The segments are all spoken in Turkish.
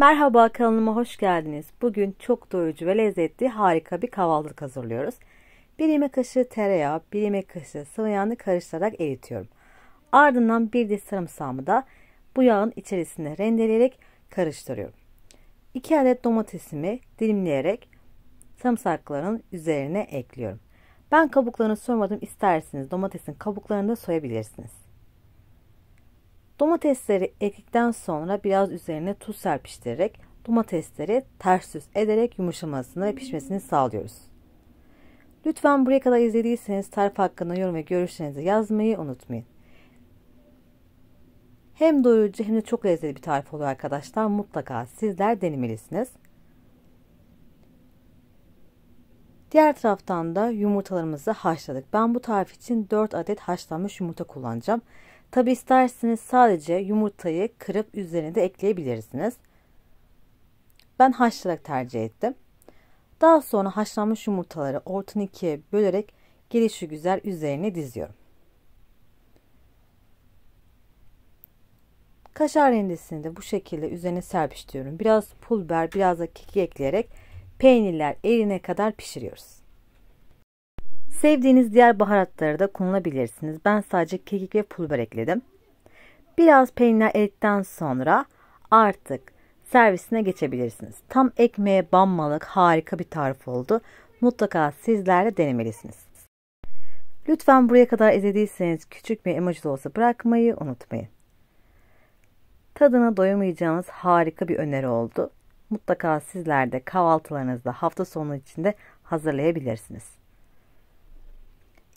Merhaba, kanalıma hoş geldiniz. Bugün çok doyurucu ve lezzetli harika bir kahvaltılık hazırlıyoruz. 1 yemek kaşığı tereyağı, 1 yemek kaşığı sıvı yağını karıştırarak eritiyorum. Ardından bir diş sarımsağımı da bu yağın içerisinde rendeleyerek karıştırıyorum. 2 adet domatesimi dilimleyerek sarımsakların üzerine ekliyorum. Ben kabuklarını soymadım, isterseniz domatesin kabuklarını da soyabilirsiniz. Domatesleri ektikten sonra biraz üzerine tuz serpiştirerek domatesleri ters düz ederek yumuşamasını ve pişmesini sağlıyoruz. Lütfen buraya kadar izlediyseniz tarif hakkında yorum ve görüşlerinizi yazmayı unutmayın. Hem doyurucu hem de çok lezzetli bir tarif oluyor arkadaşlar. Mutlaka sizler denemelisiniz. Diğer taraftan da yumurtalarımızı haşladık. Ben bu tarif için 4 adet haşlanmış yumurta kullanacağım. Tabi isterseniz sadece yumurtayı kırıp üzerine de ekleyebilirsiniz. Ben haşlayarak tercih ettim. Daha sonra haşlanmış yumurtaları ortadan ikiye bölerek gelişigüzel üzerine diziyorum. Kaşar rendesini de bu şekilde üzerine serpiştiriyorum. Biraz pul biber, biraz da kekik ekleyerek peynirler erine kadar pişiriyoruz. Sevdiğiniz diğer baharatları da kullanabilirsiniz. Ben sadece kekik ve pul biber ekledim. Biraz peynirler eridikten sonra artık servisine geçebilirsiniz. Tam ekmeğe banmalık harika bir tarif oldu. Mutlaka sizler de denemelisiniz. Lütfen buraya kadar izlediyseniz küçük bir emoji de olsa bırakmayı unutmayın. Tadına doyamayacağınız harika bir öneri oldu. Mutlaka sizler de kahvaltılarınızda hafta sonu içinde hazırlayabilirsiniz.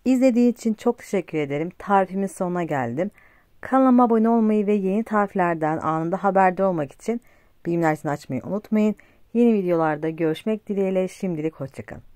İzlediği için çok teşekkür ederim. Tarifimin sonuna geldim. Kanalıma abone olmayı ve yeni tariflerden anında haberdar olmak için bildirimlerini açmayı unutmayın. Yeni videolarda görüşmek dileğiyle, şimdilik hoşçakalın.